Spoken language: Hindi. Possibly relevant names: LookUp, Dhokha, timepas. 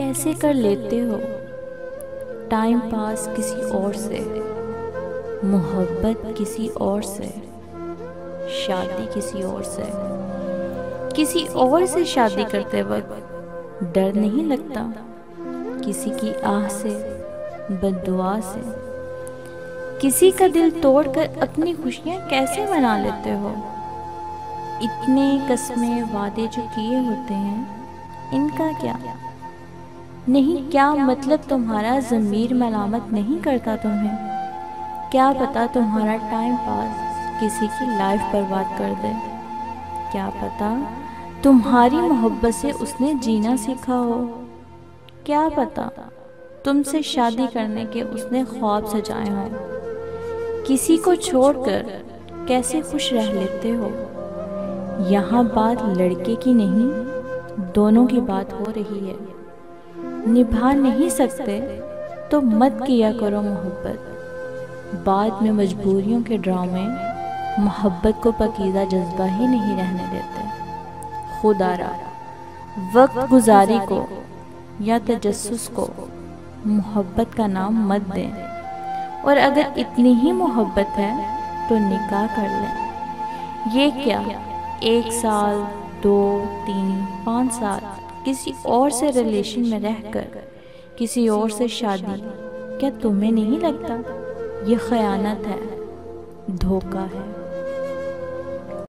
कैसे कर लेते हो टाइम पास किसी और से, मोहब्बत किसी और से, शादी किसी और से। किसी और से शादी करते वक्त डर नहीं लगता किसी की आह से, बददुआ से? किसी का दिल तोड़कर अपनी खुशियाँ कैसे मना लेते हो? इतने कस्में वादे जो किए होते हैं इनका क्या नहीं, क्या मतलब तुम्हारा ज़मीर मलामत नहीं करता तुम्हें? क्या पता तुम्हारा टाइम पास किसी की लाइफ बर्बाद कर दे, क्या पता तुम्हारी मोहब्बत से उसने जीना सीखा हो, क्या पता तुमसे शादी करने के उसने ख्वाब सजाए हों। किसी को छोड़कर कैसे खुश रह लेते हो? यहाँ बात लड़के की नहीं, दोनों की बात हो रही है। निभा नहीं सकते तो मत किया करो मोहब्बत, बाद में मजबूरियों के ड्रामे मोहब्बत को पकीदा जज्बा ही नहीं रहने देते। खुदारा वक्त गुजारी को या तजस्सुस को मोहब्बत का नाम मत दें, और अगर इतनी ही मोहब्बत है तो निकाह कर लें। ये क्या 1 साल 2 3 5 साल किसी और से रिलेशन में रहकर किसी और से शादी, क्या तुम्हें नहीं लगता ये खयानत है, धोखा है?